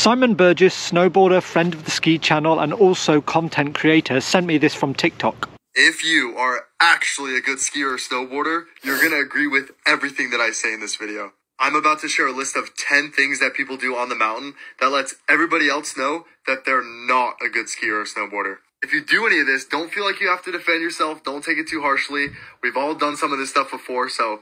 Simon Burgess, snowboarder, friend of the ski channel, and also content creator, sent me this from TikTok. If you are actually a good skier or snowboarder, you're going to agree with everything that I say in this video. I'm about to share a list of 10 things that people do on the mountain that lets everybody else know that they're not a good skier or snowboarder. If you do any of this, don't feel like you have to defend yourself. Don't take it too harshly. We've all done some of this stuff before, so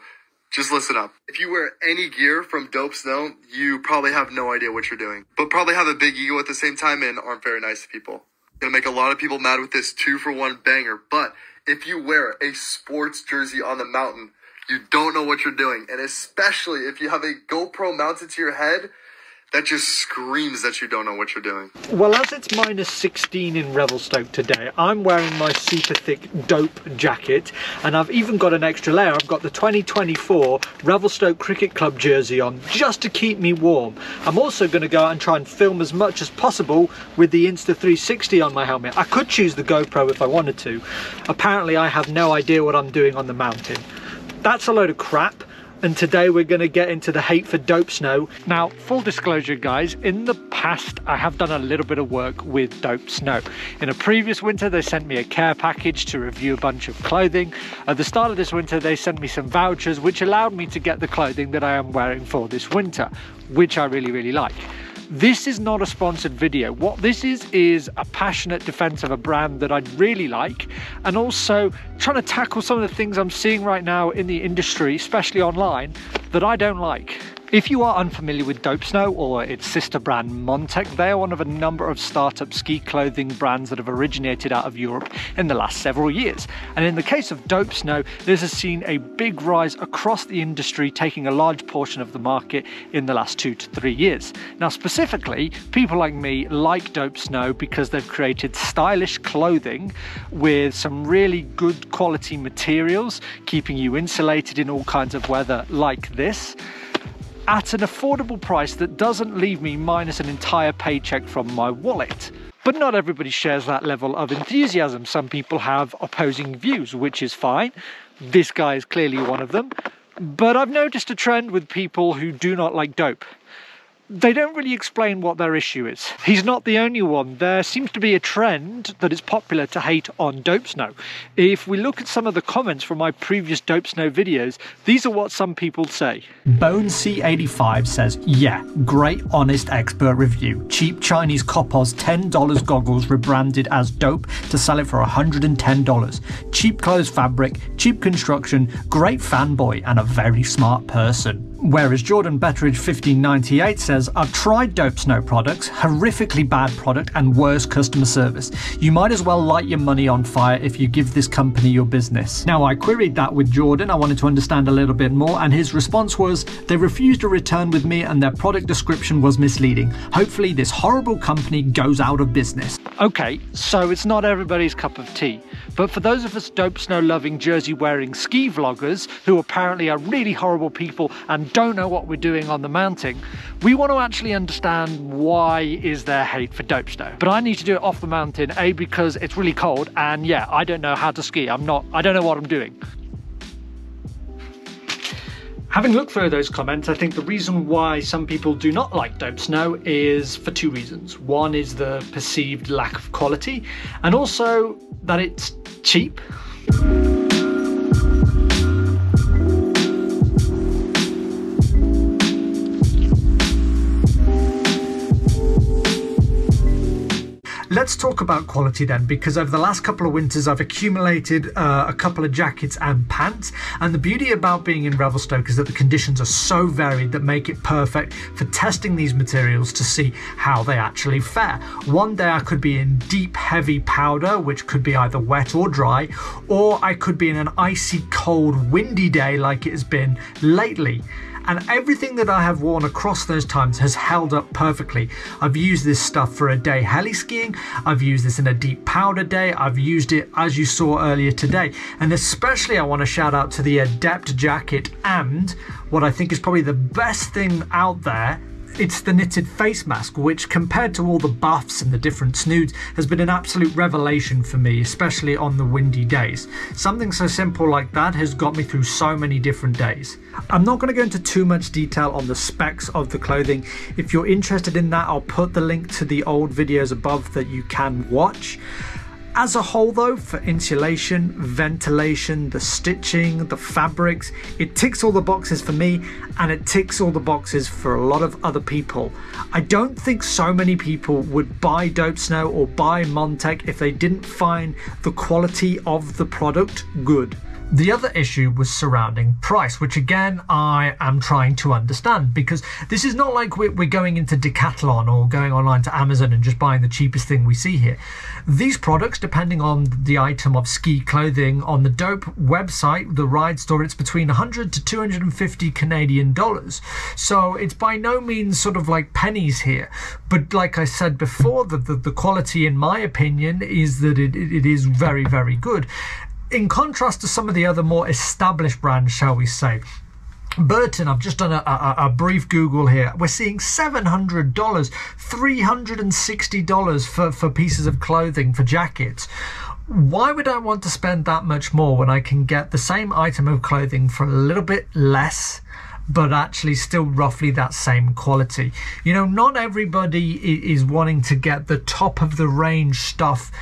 just listen up. If you wear any gear from Dope Snow, you probably have no idea what you're doing, but probably have a big ego at the same time and aren't very nice to people. Gonna make a lot of people mad with this 2-for-1 banger, but if you wear a sports jersey on the mountain, you don't know what you're doing. And especially if you have a GoPro mounted to your head, that just screams that you don't know what you're doing. Well, as it's minus 16 in Revelstoke today, I'm wearing my super thick Dope jacket, and I've even got an extra layer. I've got the 2024 Revelstoke Cricket Club jersey on just to keep me warm. I'm also going to go out and try and film as much as possible with the Insta360 on my helmet. I could choose the GoPro if I wanted to. Apparently, I have no idea what I'm doing on the mountain. That's a load of crap. And today we're going to get into the hate for Dope Snow. Now, full disclosure, guys, in the past, I have done a little bit of work with Dope Snow. In a previous winter, they sent me a care package to review a bunch of clothing. At the start of this winter, they sent me some vouchers, which allowed me to get the clothing that I am wearing for this winter, which I really, really like. This is not a sponsored video. What this is a passionate defense of a brand that I really like, and also trying to tackle some of the things I'm seeing right now in the industry, especially online, that I don't like. If you are unfamiliar with Dope Snow or its sister brand Montec, they are one of a number of startup ski clothing brands that have originated out of Europe in the last several years. And in the case of Dope Snow, this has seen a big rise across the industry, taking a large portion of the market in the last 2 to 3 years. Now, specifically, people like me like Dope Snow because they've created stylish clothing with some really good quality materials, keeping you insulated in all kinds of weather like this, at an affordable price that doesn't leave me minus an entire paycheck from my wallet. But not everybody shares that level of enthusiasm. Some people have opposing views, which is fine. This guy is clearly one of them. But I've noticed a trend with people who do not like dope. They don't really explain what their issue is. He's not the only one. There seems to be a trend that it's popular to hate on Dope Snow. If we look at some of the comments from my previous Dope Snow videos, these are what some people say. BoneC85 says, yeah, great honest expert review. Cheap Chinese Kopos $10 goggles rebranded as dope to sell it for $110. Cheap clothes fabric, cheap construction, great fanboy and a very smart person. Whereas Jordan Betteridge 1598 says, I've tried Dope Snow products, horrifically bad product and worse customer service. You might as well light your money on fire if you give this company your business. Now, I queried that with Jordan. I wanted to understand a little bit more, and his response was, they refused a return with me and their product description was misleading. Hopefully this horrible company goes out of business. Okay, so it's not everybody's cup of tea, but for those of us Dope Snow loving jersey wearing ski vloggers who apparently are really horrible people and don't know what we're doing on the mountain, we want to actually understand why is there hate for Dope Snow. But I need to do it off the mountain, A, because it's really cold, and yeah, I don't know how to ski. I don't know what I'm doing. Having looked through those comments, I think the reason why some people do not like Dope Snow is for two reasons. One is the perceived lack of quality, and also that it's cheap. Let's talk about quality then, because over the last couple of winters I've accumulated a couple of jackets and pants, and the beauty about being in Revelstoke is that the conditions are so varied that make it perfect for testing these materials to see how they actually fare. One day I could be in deep heavy powder, which could be either wet or dry, or I could be in an icy cold windy day like it has been lately. And everything that I have worn across those times has held up perfectly. I've used this stuff for a day heli skiing, I've used this in a deep powder day, I've used it as you saw earlier today. And especially I want to shout out to the Adept jacket and what I think is probably the best thing out there It's the knitted face mask, which compared to all the buffs and the different snoods has been an absolute revelation for me, especially on the windy days. Something so simple like that has got me through so many different days. I'm not going to go into too much detail on the specs of the clothing. If you're interested in that, I'll put the link to the old videos above that you can watch. As a whole though, for insulation, ventilation, the stitching, the fabrics, it ticks all the boxes for me, and it ticks all the boxes for a lot of other people. I don't think so many people would buy Dope Snow or buy Montec if they didn't find the quality of the product good. The other issue was surrounding price, which again I am trying to understand, because this is not like we're going into Decathlon or going online to Amazon and just buying the cheapest thing we see here. These products, depending on the item of ski clothing, on the Dope website, the Ride store, it's between 100 to 250 Canadian dollars. So it's by no means sort of like pennies here. But like I said before, the quality, in my opinion, is that it is very, very good. In contrast to some of the other more established brands, shall we say. Burton, I've just done a brief Google here. We're seeing $700, $360 for pieces of clothing, for jackets. Why would I want to spend that much more when I can get the same item of clothing for a little bit less, but actually still roughly that same quality? You know, not everybody is wanting to get the top of the range stuff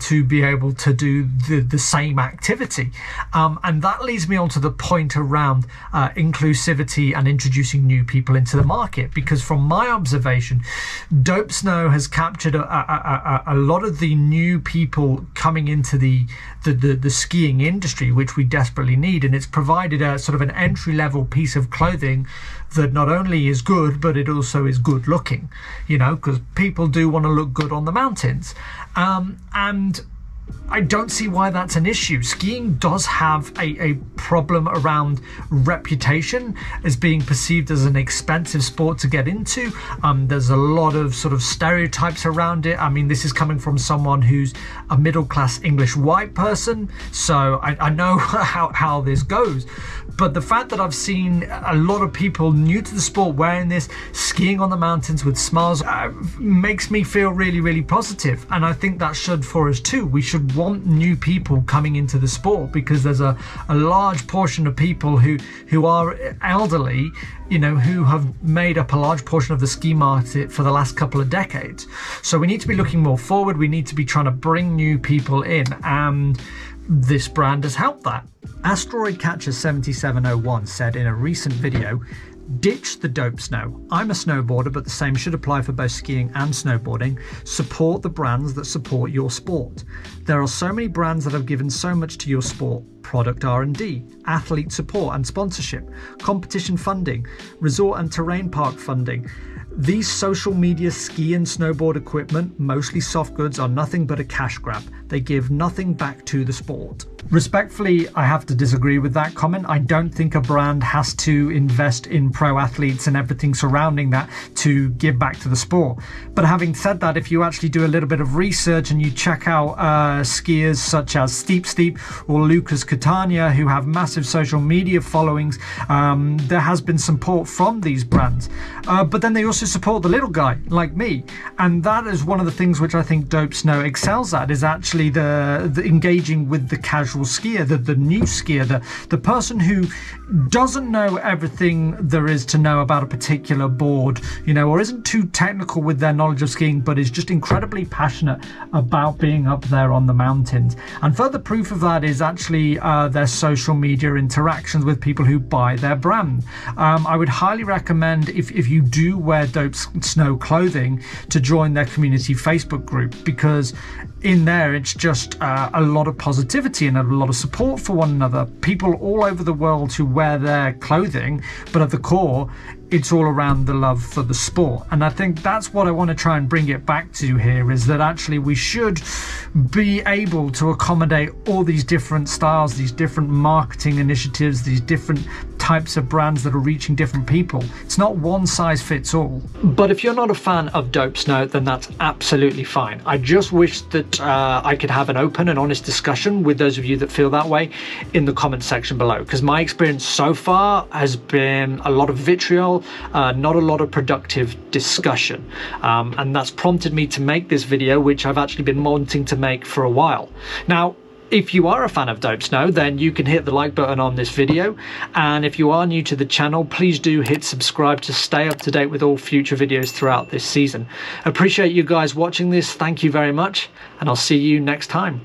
to be able to do the same activity. And that leads me on to the point around inclusivity and introducing new people into the market, because from my observation, Dope Snow has captured a lot of the new people coming into the skiing industry, which we desperately need, and it's provided a sort of an entry-level piece of clothing that not only is good, but it also is good looking, you know, because people do want to look good on the mountains. And I don't see why that's an issue. Skiing does have a problem around reputation as being perceived as an expensive sport to get into. There's a lot of sort of stereotypes around it. I mean, this is coming from someone who's a middle-class English white person, so I know how this goes. But the fact that I've seen a lot of people new to the sport wearing this, skiing on the mountains with smiles, makes me feel really, really positive. And I think that should for us too. We should want new people coming into the sport, because there's a large portion of people who are elderly, you know, who have made up a large portion of the ski market for the last couple of decades. So we need to be looking more forward. We need to be trying to bring new people in, and this brand has helped that. Asteroid Catcher 7701 said in a recent video, "Ditch the Dope Snow. I'm a snowboarder, but the same should apply for both skiing and snowboarding. Support the brands that support your sport. There are so many brands that have given so much to your sport. Product R&D, athlete support and sponsorship, competition funding, resort and terrain park funding. These social media ski and snowboard equipment, mostly soft goods, are nothing but a cash grab. They give nothing back to the sport." Respectfully, I have to disagree with that comment. I don't think a brand has to invest in pro athletes and everything surrounding that to give back to the sport. But having said that, if you actually do a little bit of research and you check out skiers such as Steep Steep or Lucas Catania, who have massive social media followings, there has been support from these brands. But then they also support the little guy like me. And that is one of the things which I think Dope Snow excels at, is actually the engaging with the casual skier, the new skier, the person who doesn't know everything there is to know about a particular board, you know, or isn't too technical with their knowledge of skiing, but is just incredibly passionate about being up there on the mountains. And further proof of that is actually their social media interactions with people who buy their brand. I would highly recommend, if you do wear Dope Snow clothing, to join their community Facebook group, because in there it's just a lot of positivity and a lot of support for one another. People all over the world who wear their clothing, but at the core it's all around the love for the sport. And I think that's what I want to try and bring it back to here, is that actually we should be able to accommodate all these different styles, these different marketing initiatives, these different types of brands that are reaching different people. It's not one size fits all. But if you're not a fan of Dope Snow, then that's absolutely fine. I just wish that I could have an open and honest discussion with those of you that feel that way in the comment section below, because my experience so far has been a lot of vitriol, not a lot of productive discussion, and that's prompted me to make this video, which I've actually been wanting to make for a while now. If you are a fan of Dope Snow, then you can hit the like button on this video, and if you are new to the channel, please do hit subscribe to stay up to date with all future videos throughout this season. Appreciate you guys watching this, thank you very much, and I'll see you next time.